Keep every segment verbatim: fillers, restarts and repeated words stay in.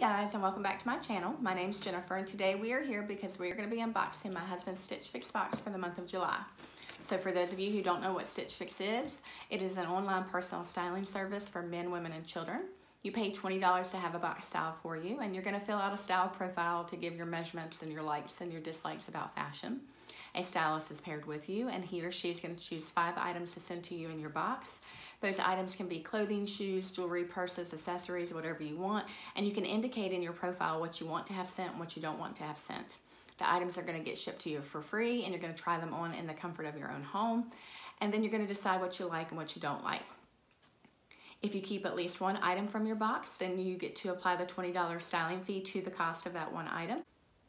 Hey guys, and welcome back to my channel. My name's Jennifer, and today we are here because we are going to be unboxing my husband's Stitch Fix box for the month of July. So for those of you who don't know what Stitch Fix is, it is an online personal styling service for men, women, and children. You pay twenty dollars to have a box styled for you, and you're going to fill out a style profile to give your measurements and your likes and your dislikes about fashion. A stylist is paired with you, and he or she is going to choose five items to send to you in your box. Those items can be clothing, shoes, jewelry, purses, accessories, whatever you want, and you can indicate in your profile what you want to have sent and what you don't want to have sent. The items are going to get shipped to you for free, and you're going to try them on in the comfort of your own home, and then you're going to decide what you like and what you don't like. If you keep at least one item from your box, then you get to apply the twenty dollar styling fee to the cost of that one item.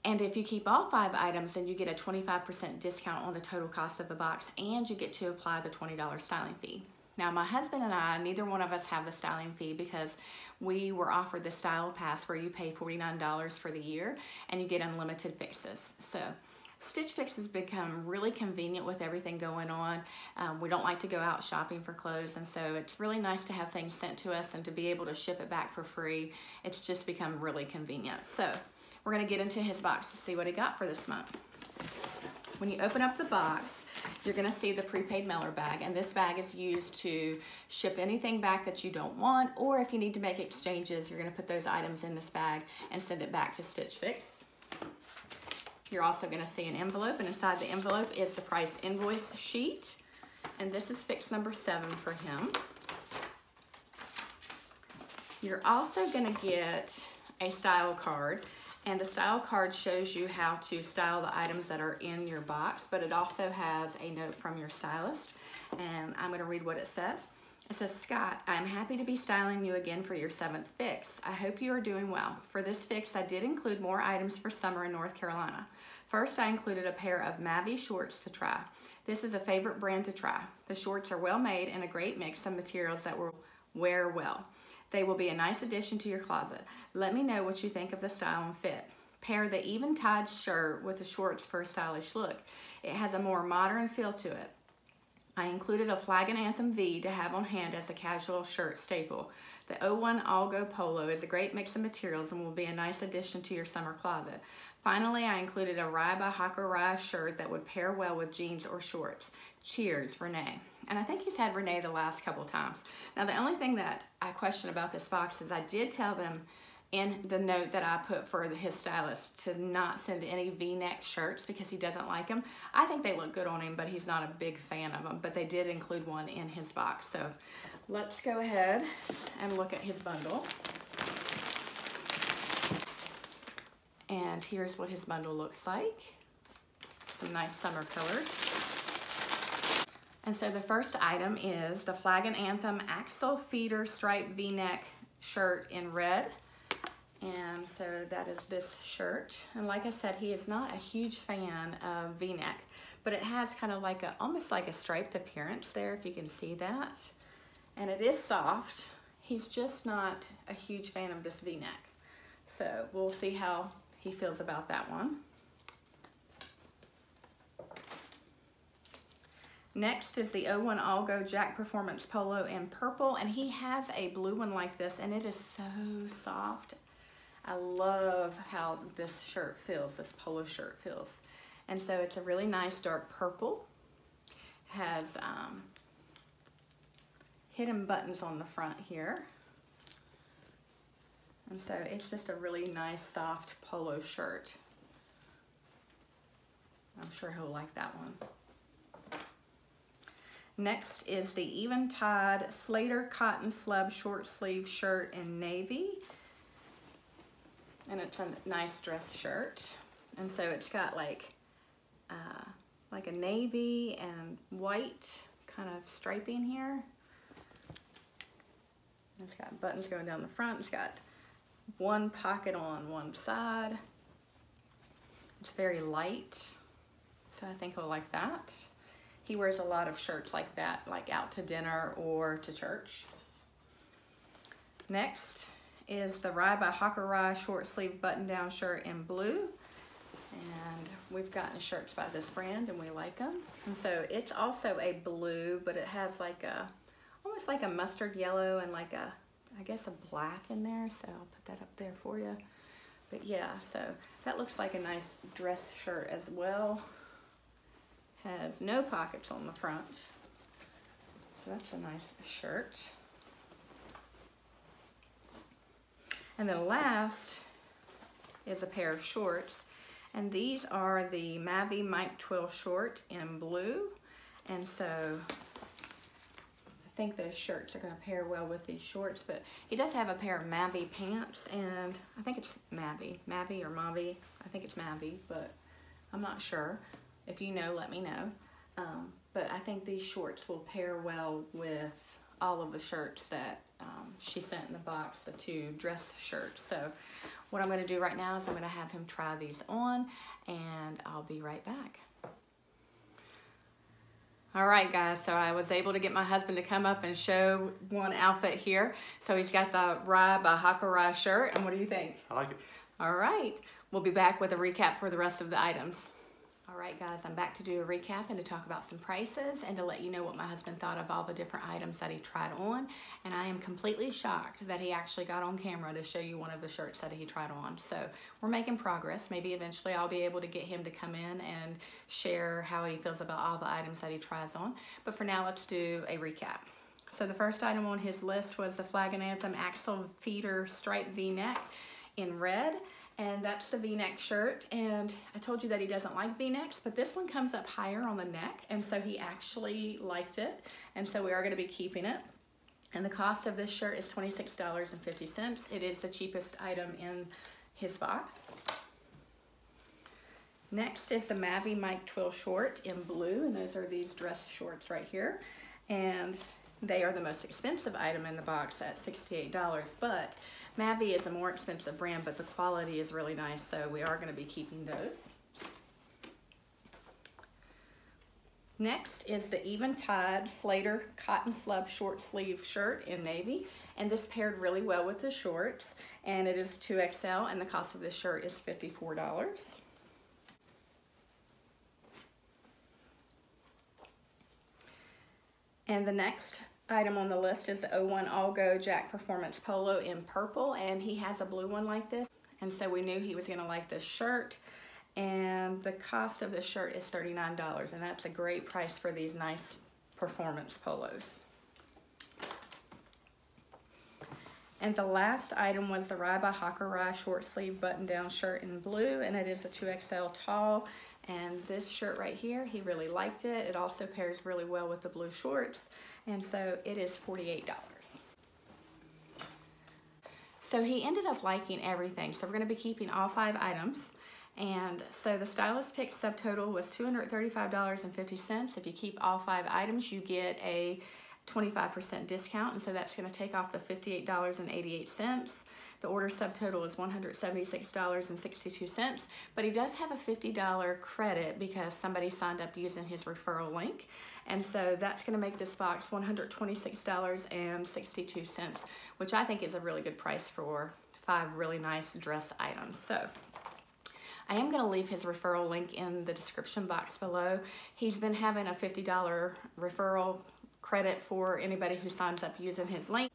And if you keep all five items, then you get a twenty-five percent discount on the total cost of the box, and you get to apply the twenty dollar styling fee. Now, my husband and I, neither one of us have the styling fee because we were offered the Style Pass where you pay forty-nine dollars for the year and you get unlimited fixes. So Stitch Fix has become really convenient with everything going on. Um, we don't like to go out shopping for clothes, and so it's really nice to have things sent to us and to be able to ship it back for free. It's just become really convenient. So we're gonna get into his box to see what he got for this month. When you open up the box, you're gonna see the prepaid mailer bag, and this bag is used to ship anything back that you don't want, or if you need to make exchanges, you're gonna put those items in this bag and send it back to Stitch Fix. You're also gonna see an envelope, and inside the envelope is the price invoice sheet, and this is fix number seven for him. You're also gonna get a style card. And the style card shows you how to style the items that are in your box, but it also has a note from your stylist. And I'm gonna read what it says. It says, Scott, I'm happy to be styling you again for your seventh fix. I hope you are doing well. For this fix, I did include more items for summer in North Carolina. First, I included a pair of Mavi shorts to try. This is a favorite brand to try. The shorts are well made and a great mix of materials that will wear well. They will be a nice addition to your closet. Let me know what you think of the style and fit. Pair the Eventide shirt with the shorts for a stylish look. It has a more modern feel to it. I included a Flag and Anthem V to have on hand as a casual shirt staple. The O one.Algo polo is a great mix of materials and will be a nice addition to your summer closet. Finally, I included a Rye by Hawker Rye shirt that would pair well with jeans or shorts. Cheers, Renee. And I think he's had Renee the last couple times. Now, the only thing that I question about this box is I did tell them in the note that I put for his stylist to not send any V-neck shirts because he doesn't like them. I think they look good on him, but he's not a big fan of them, but they did include one in his box. So let's go ahead and look at his bundle. And here's what his bundle looks like. Some nice summer colors. And so the first item is the Flag and Anthem Axel feeder stripe V-neck shirt in red. And so that is this shirt. And like I said, he is not a huge fan of V-neck, but it has kind of like a, almost like a striped appearance there, if you can see that. And it is soft. He's just not a huge fan of this V-neck. So we'll see how he feels about that one. Next is the O one.Algo Jack Performance Polo in purple, and he has a blue one like this, and it is so soft. I love how this shirt feels, this polo shirt feels. And so it's a really nice dark purple. Has um, hidden buttons on the front here. And so it's just a really nice soft polo shirt. I'm sure he'll like that one. Next is the Eventide Slater Cotton Slub short sleeve shirt in navy. And it's a nice dress shirt. And so it's got like uh, like a navy and white kind of striping here. It's got buttons going down the front. It's got one pocket on one side. It's very light. So I think he'll like that. He wears a lot of shirts like that, like out to dinner or to church. Next is the Rye by Hawker Rye short sleeve button down shirt in blue. And we've gotten shirts by this brand and we like them. And so it's also a blue, but it has like a, almost like a mustard yellow and like a I guess a black in there, so I'll put that up there for you. But yeah, so that looks like a nice dress shirt as well. Has no pockets on the front. So that's a nice shirt. And then last is a pair of shorts. And these are the Mavi Mike Twill short in blue. And so I think those shirts are gonna pair well with these shorts, but he does have a pair of Mavi pants, and I think it's Mavi, Mavi or Mavi. I think it's Mavi, but I'm not sure. If you know, let me know. Um, but I think these shorts will pair well with all of the shirts that um, she sent in the box, the two dress shirts. So what I'm gonna do right now is I'm gonna have him try these on, and I'll be right back. All right, guys, so I was able to get my husband to come up and show one outfit here. So he's got the Rye by Hawker Rye shirt, and what do you think? I like it. All right, we'll be back with a recap for the rest of the items. All right, guys, I'm back to do a recap and to talk about some prices and to let you know what my husband thought of all the different items that he tried on. And I am completely shocked that he actually got on camera to show you one of the shirts that he tried on. So we're making progress. Maybe eventually I'll be able to get him to come in and share how he feels about all the items that he tries on. But for now, let's do a recap. So the first item on his list was the Flag and Anthem Axel Feeder Stripe V-Neck in red. And that's the V-neck shirt. And I told you that he doesn't like V-necks, but this one comes up higher on the neck. And so he actually liked it. And so we are gonna be keeping it. And the cost of this shirt is twenty-six dollars and fifty cents. It is the cheapest item in his box. Next is the Mavi Mike Twill short in blue. And those are these dress shorts right here. And they are the most expensive item in the box at sixty-eight dollars, but Mavi is a more expensive brand, but the quality is really nice, so we are gonna be keeping those. Next is the Eventide Slater Cotton Slub Short Sleeve Shirt in navy, and this paired really well with the shorts, and it is two X L, and the cost of this shirt is fifty-four dollars. And the next item on the list is the O one.Algo Jack Performance Polo in purple, and he has a blue one like this. And so we knew he was gonna like this shirt, and the cost of this shirt is thirty-nine dollars, and that's a great price for these nice performance polos. And the last item was the Rye by Hawker Rye short sleeve button down shirt in blue, and it is a two X L tall. And this shirt right here, he really liked it. It also pairs really well with the blue shorts. And so it is forty-eight dollars. So he ended up liking everything. So we're gonna be keeping all five items. And so the stylist pick subtotal was two hundred thirty-five dollars and fifty cents. If you keep all five items, you get a twenty-five percent discount. And so that's gonna take off the fifty-eight dollars and eighty-eight cents. The order subtotal is one hundred seventy-six dollars and sixty-two cents, but he does have a fifty dollar credit because somebody signed up using his referral link. And so that's gonna make this box one hundred twenty-six dollars and sixty-two cents, which I think is a really good price for five really nice dress items. So I am gonna leave his referral link in the description box below. He's been having a fifty dollar referral credit for anybody who signs up using his link.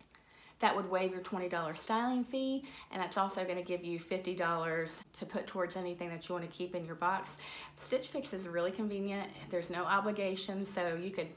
That would waive your twenty dollar styling fee, and that's also gonna give you fifty dollars to put towards anything that you wanna keep in your box. Stitch Fix is really convenient. There's no obligation, so you could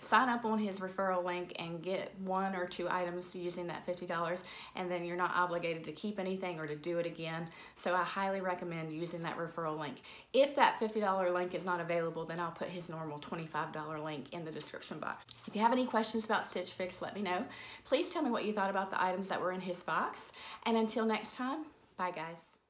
sign up on his referral link and get one or two items using that fifty dollars, and then you're not obligated to keep anything or to do it again. So I highly recommend using that referral link. If that fifty dollar link is not available, then I'll put his normal twenty-five dollar link in the description box. If you have any questions about Stitch Fix, let me know. Please tell me what you thought about the items that were in his box. And until next time, bye guys.